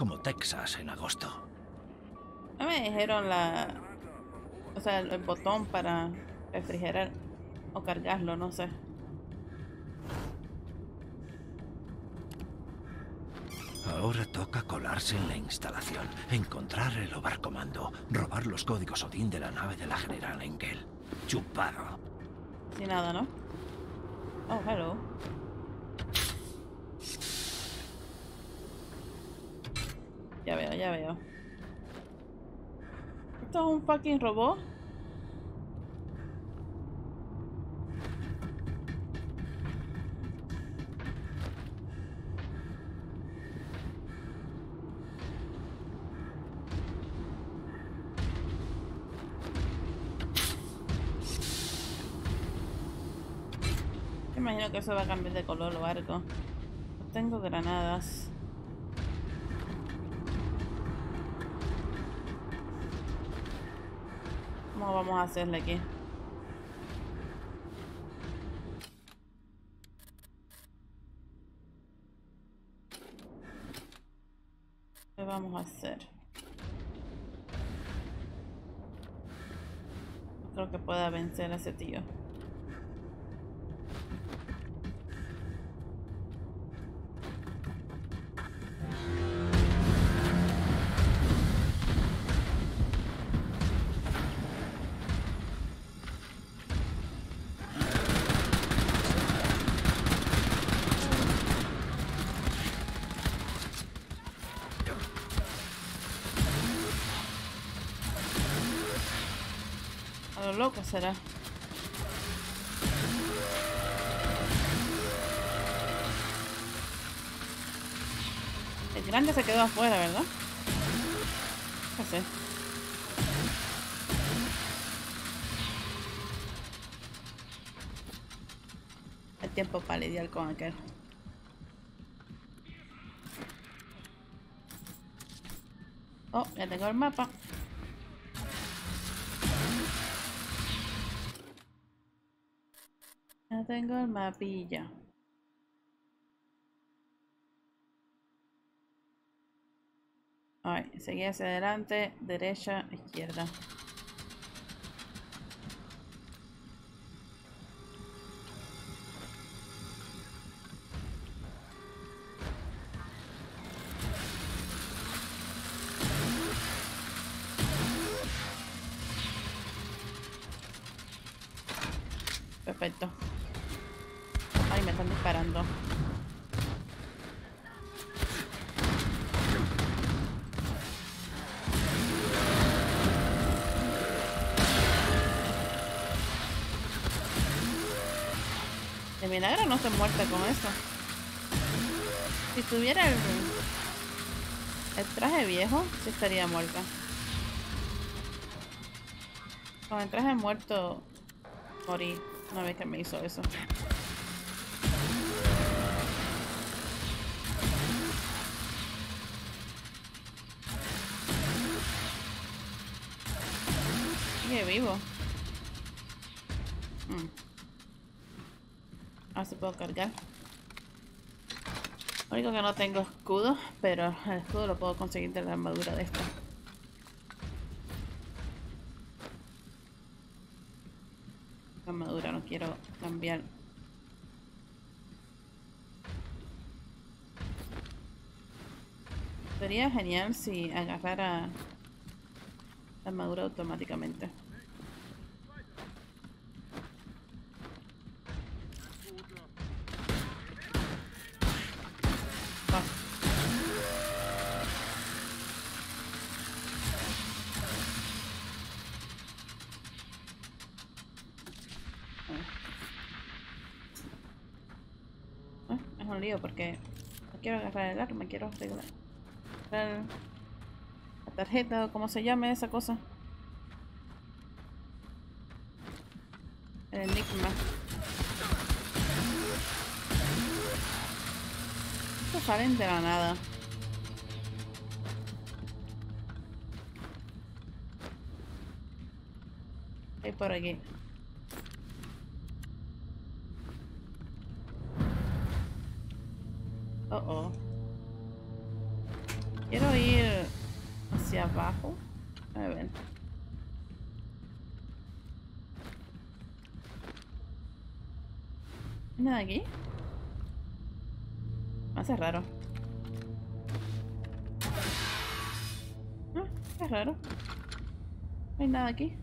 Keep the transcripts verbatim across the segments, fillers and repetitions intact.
como Texas en agosto. No me dijeron la... O sea, el botón para refrigerar o cargarlo, no sé. Ahora toca colarse en la instalación, encontrar el Ovar Comando, robar los códigos Odín de la nave de la General Engel. Chupado. Sin nada, ¿no? Oh, hello. Ya veo, ya veo. ¿Esto es un fucking robot? Imagino que eso va a cambiar de color o algo. No tengo granadas. ¿Cómo vamos a hacerle aquí? ¿Qué vamos a hacer? No creo que pueda vencer a ese tío. Loco será. El grande se quedó afuera, ¿verdad? No sé. Hay tiempo para lidiar con aquel. Oh, ya tengo el mapa. Tengo el mapilla. Ay, seguí hacia adelante, derecha, izquierda. Perfecto. Ay, me están disparando. De milagro no estoy muerta con eso. Si tuviera el, el traje viejo, sí estaría muerta. Con el traje muerto, morí una vez que me hizo eso. Sigue vivo. Mm. Ahora se puedo cargar. Lo único que no tengo escudo, pero el escudo lo puedo conseguir de la armadura de esta. La armadura no quiero cambiar. Sería genial si agarrara la armadura automáticamente. Ah, es un lío porque no quiero agarrar el arma, quiero arreglar el... tarjeta o como se llame esa cosa, el enigma. Estos salen de la nada. Estoy por aquí. Oh, oh. Quiero ir hacia abajo. A ver. ¿Nada aquí? Ah, es raro. Ah, es raro. No hay nada aquí.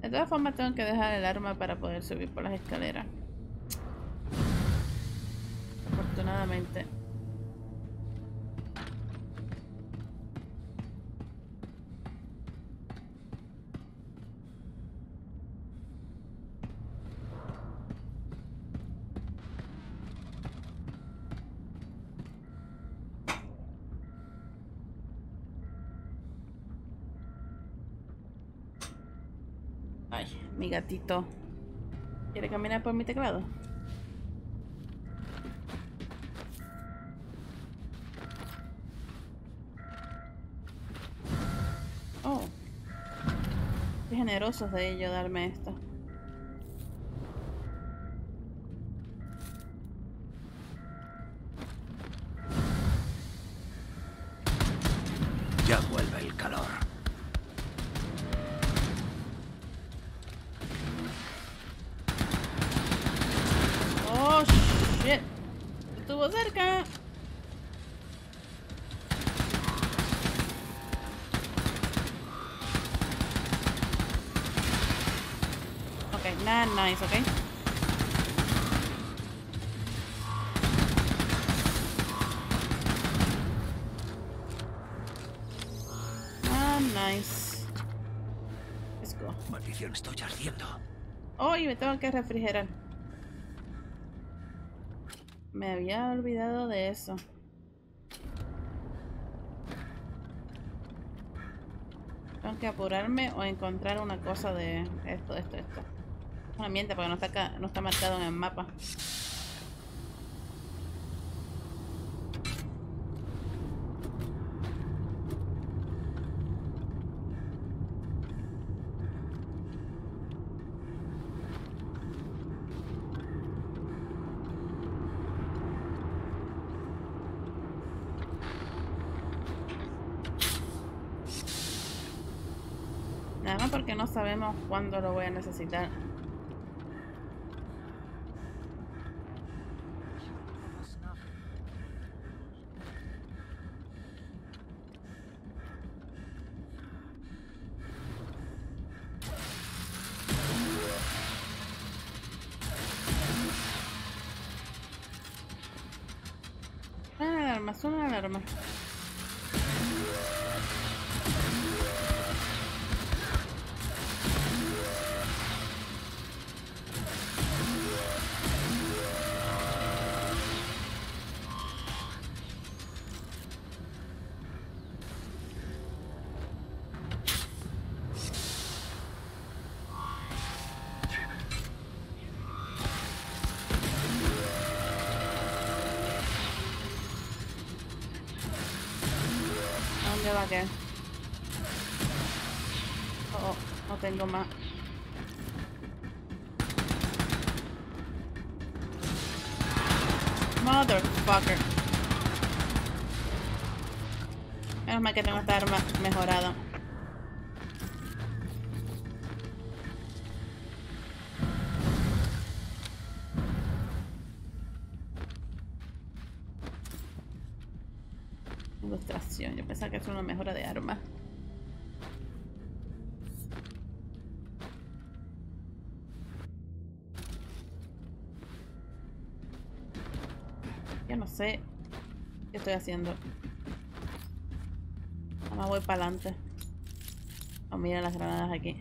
De todas formas tengo que dejar el arma para poder subir por las escaleras. Afortunadamente. Ay, mi gatito. ¿Quiere caminar por mi teclado? Oh. Qué generosos de ellos darme esto. Ya vuelve el calor. Estuvo cerca. Ok, nada nice, ok. Nada nice. Let's go. Maldición, estoy ardiendo. Hoy me tengo que refrigerar. Me había olvidado de eso. Tengo que apurarme o encontrar una cosa de esto, esto, esto. Una mierda porque no está acá, no está marcado en el mapa. Porque no sabemos cuándo lo voy a necesitar. Suena la alarma, suena la alarma. Okay. Oh, oh, no tengo más. Motherfucker. Menos mal que tengo esta arma mejorada. Ilustración, yo pensaba que es una mejora de arma. Yo no sé qué estoy haciendo. Nada más voy para adelante. Oh, mira las granadas aquí.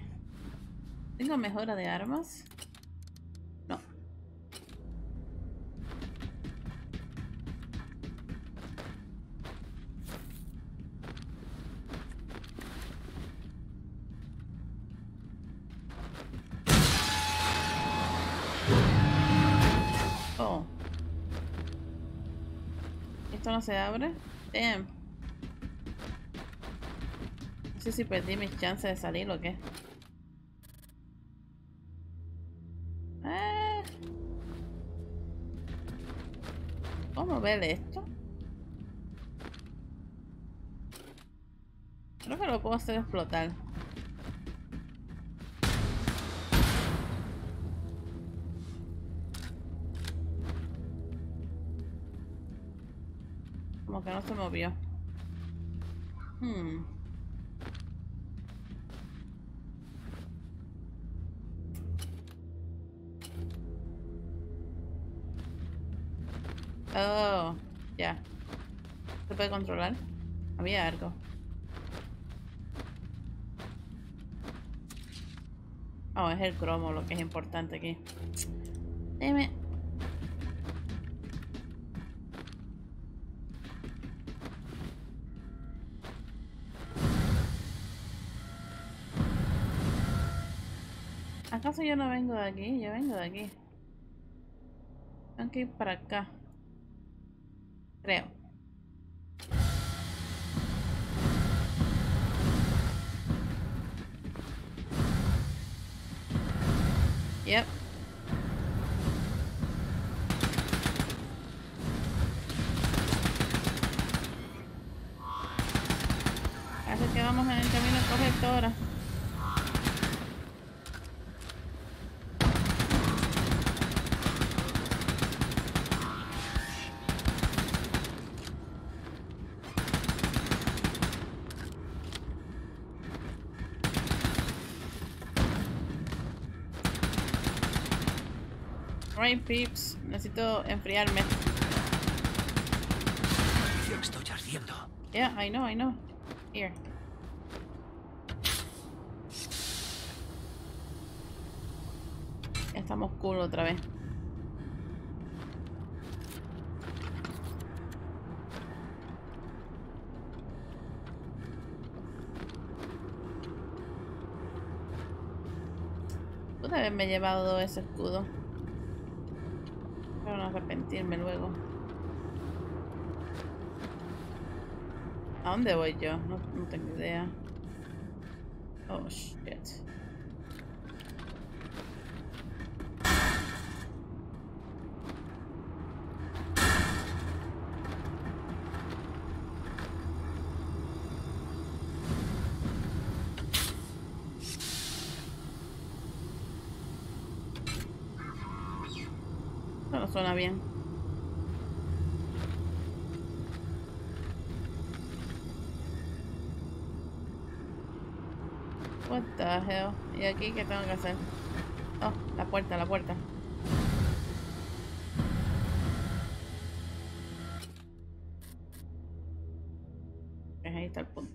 ¿Tengo mejora de armas? No se abre. Damn. No sé si perdí mis chances de salir o qué. Ah. ¿Cómo ver esto? Creo que lo puedo hacer explotar. Como que no se movió. Hmm. Oh, ya. ¿Se puede controlar? Había algo. Oh, es el cromo lo que es importante aquí. Dime. ¿Acaso yo no vengo de aquí? Yo vengo de aquí. Tengo que ir para acá. Creo. Yep. Así que vamos en el camino correcto ahora. Rain Pips, necesito enfriarme. Yo estoy ardiendo. Yeah, I know, I know. Here. Ya estamos cool otra vez. Pude haberme llevado ese escudo. Para no arrepentirme luego. ¿A dónde voy yo? No, no tengo idea. Oh shit. Suena bien. What the hell? ¿Y aquí qué tengo que hacer? Oh, la puerta, la puerta. Ahí está el punto.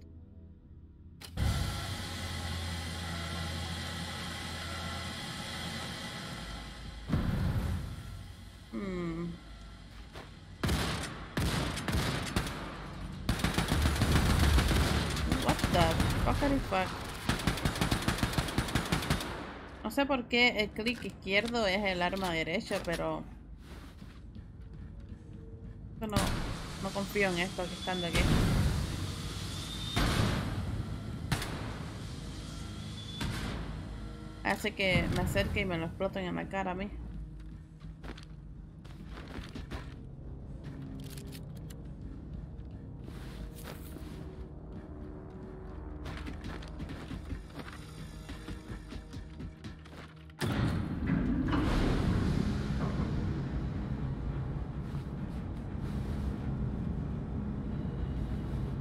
No sé por qué el clic izquierdo es el arma derecha, pero yo no, no confío en esto que estando aquí. Hace que me acerque y me lo exploten en la cara a mí.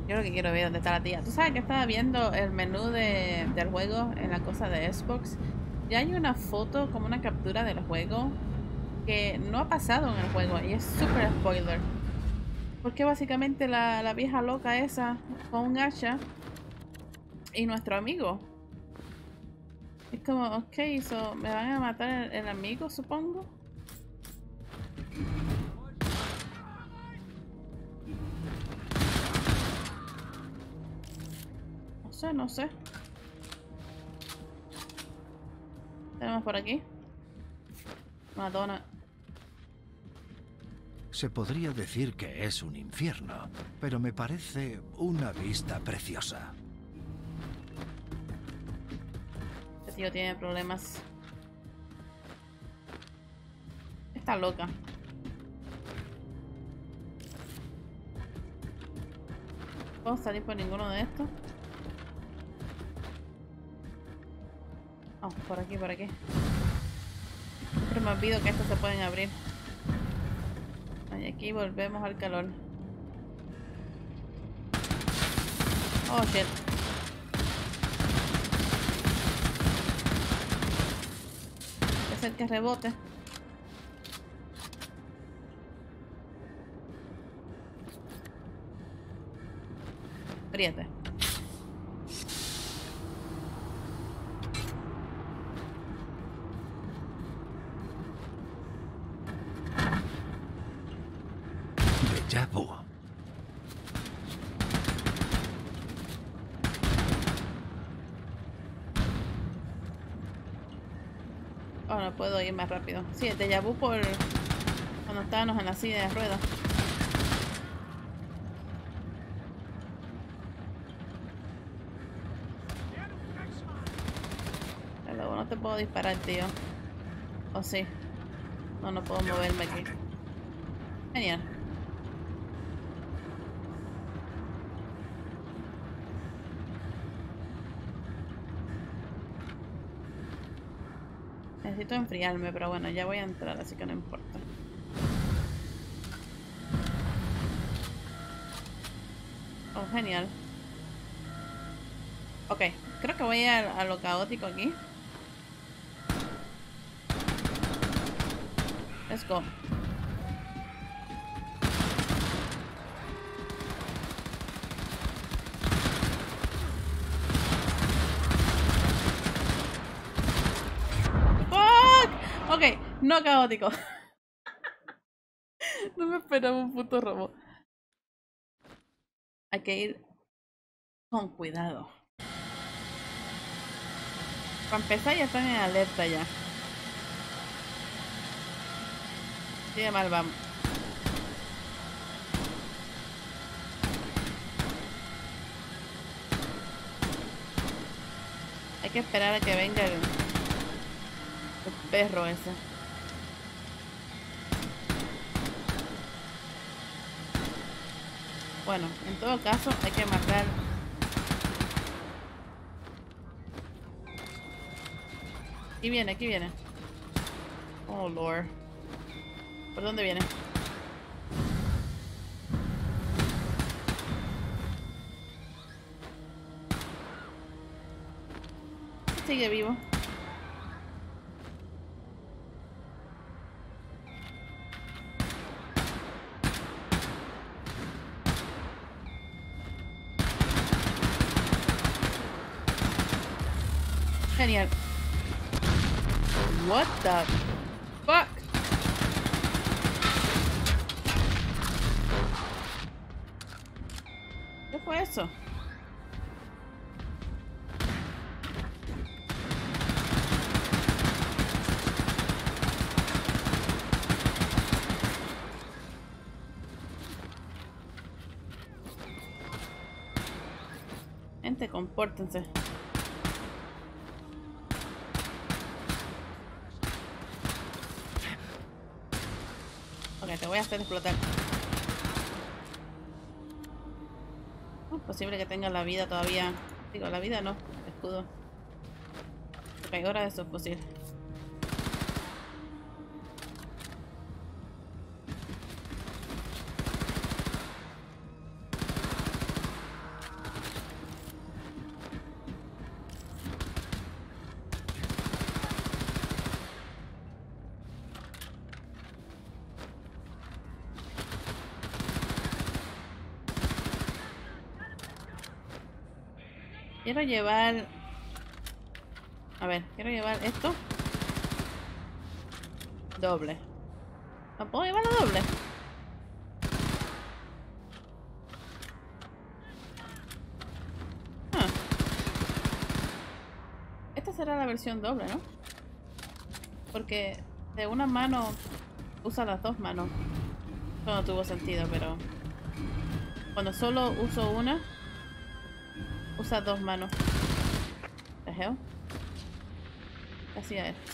Yo lo que quiero ver dónde está la tía. Tú sabes que estaba viendo el menú de, del juego en la cosa de Xbox. Ya hay una foto como una captura del juego que no ha pasado en el juego y es súper spoiler. Porque básicamente la, la vieja loca esa con un hacha y nuestro amigo. Es como, ok, so, ¿me van a matar el, el amigo, supongo? No sé, no sé. Tenemos por aquí. Madonna. Se podría decir que es un infierno, pero me parece una vista preciosa. Este tío tiene problemas. Está loca. ¿Puedo salir por ninguno de estos? por aquí, por aquí. Pero me olvido que estas se pueden abrir. Y aquí volvemos al calor. Oh, shit. Hay que hacer que rebote. Priete. Ahora puedo ir más rápido. Sí, el déjà vu por cuando estábamos en la silla de ruedas. Pero no te puedo disparar, tío. O oh, sí. No, no puedo moverme aquí. Genial. Necesito enfriarme, pero bueno, ya voy a entrar, así que no importa. Oh, genial. Ok, creo que voy a, a lo caótico aquí. Let's go. No caótico. No me esperaba un puto robo. Hay que ir con cuidado. Para empezar ya están en alerta ya. Sí, de mal vamos. Hay que esperar a que venga el, el perro ese. Bueno, en todo caso hay que matar. Aquí viene, aquí viene. Oh, Lord. ¿Por dónde viene? Sigue vivo. Genial. What the fuck? ¿Qué fue eso? Gente, compórtense. Te voy a hacer explotar. No es posible que tenga la vida todavía. Digo, la vida no, el escudo. Ok, ahora eso es posible. Quiero llevar... A ver, quiero llevar esto. Doble. ¿No puedo llevarlo doble? Ah. Esta será la versión doble, ¿no? Porque de una mano usa las dos manos. Eso no tuvo sentido, pero... Cuando solo uso una... Usa dos manos. The hell? ¿Qué hacía esto?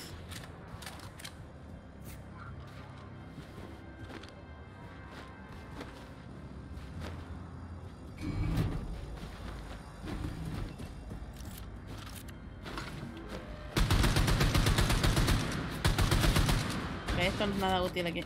buscar nada útil aquí.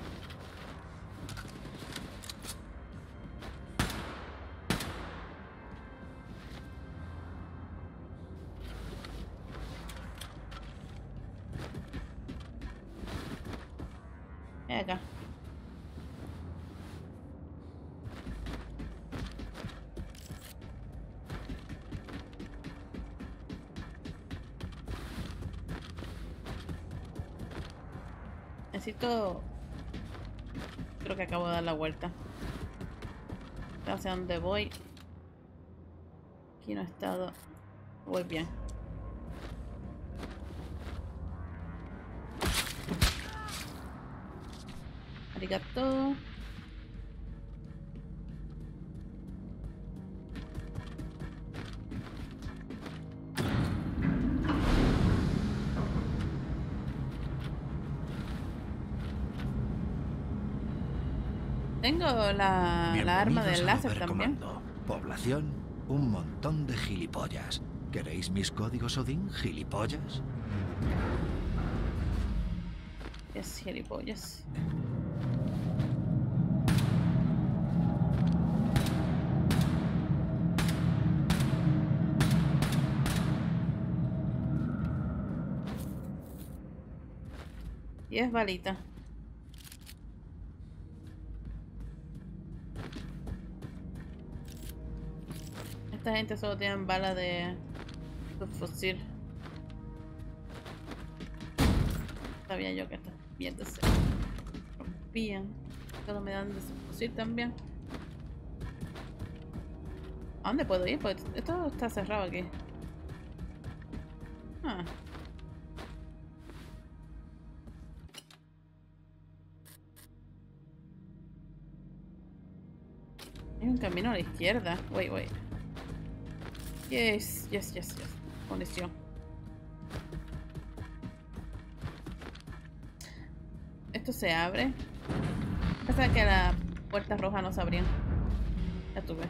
Necesito... Creo que acabo de dar la vuelta. No sé dónde voy. Aquí no he estado. Voy bien. Arigato. Tengo la, la arma del láser también. Población, un montón de gilipollas. ¿Queréis mis códigos Odín, gilipollas? Es gilipollas. Y es balita. Esta gente solo tienen balas de subfusil. Sabía yo que estas mierdas se rompían. Solo me dan de subfusil también. ¿A dónde puedo ir? Porque esto está cerrado aquí. Ah. Hay un camino a la izquierda. Wait, wait. Yes, yes, yes, yes. Conexión. Esto se abre. Pensaba que la puerta roja no se abría. Ya tuve.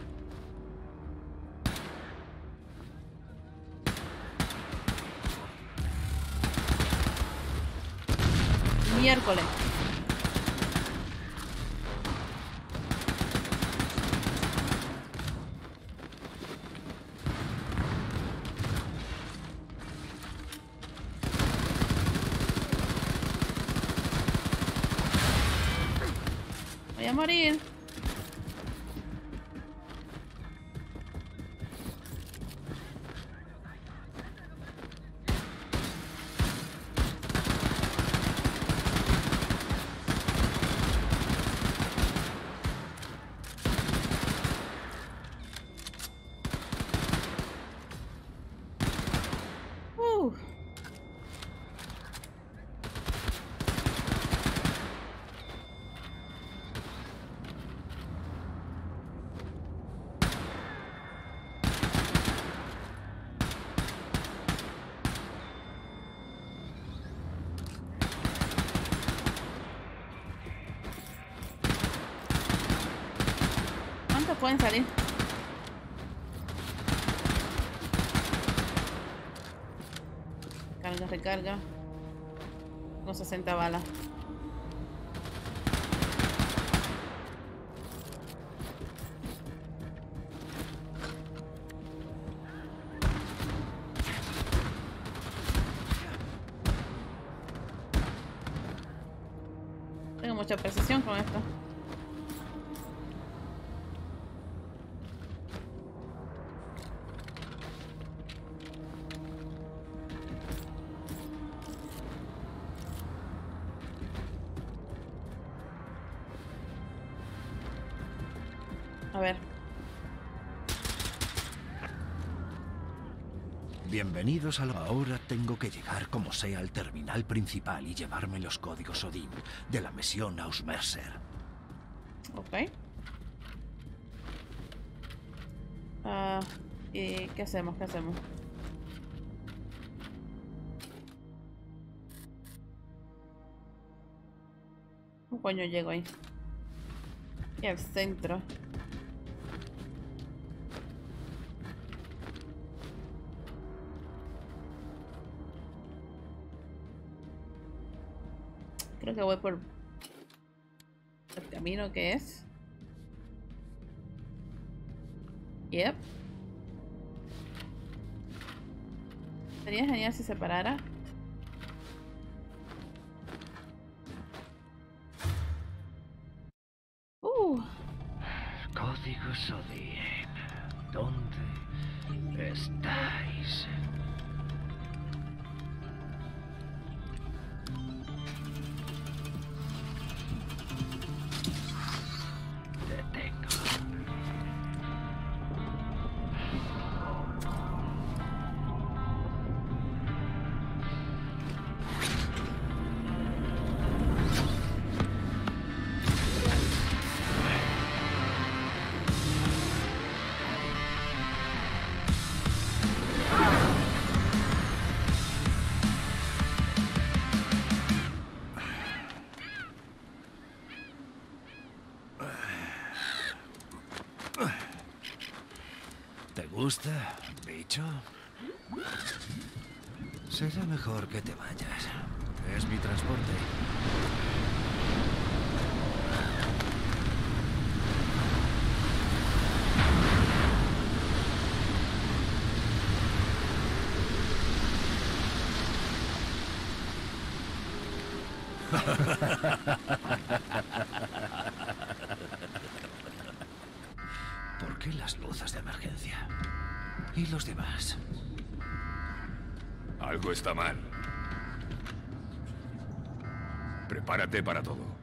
Miércoles. Morir. Uh. Pueden salir. Carga, recarga. No, sesenta balas. Tengo mucha precisión con esto. A ver. Bienvenidos a la... Ahora tengo que llegar como sea al terminal principal y llevarme los códigos Odín de la misión Ausmercer. Ok. Uh, ¿Y qué hacemos? ¿Qué hacemos? ¿Cómo coño llego ahí? Y al centro. Creo que voy por el camino que es. Yep. Sería genial si se parara. Uh. Códigos Odín. ¿Dónde estáis? ¿Te gusta, bicho? Será mejor que te vayas. Es mi transporte. ¿Por qué las luces de emergencia? ¿Y los demás? Algo está mal. Prepárate para todo.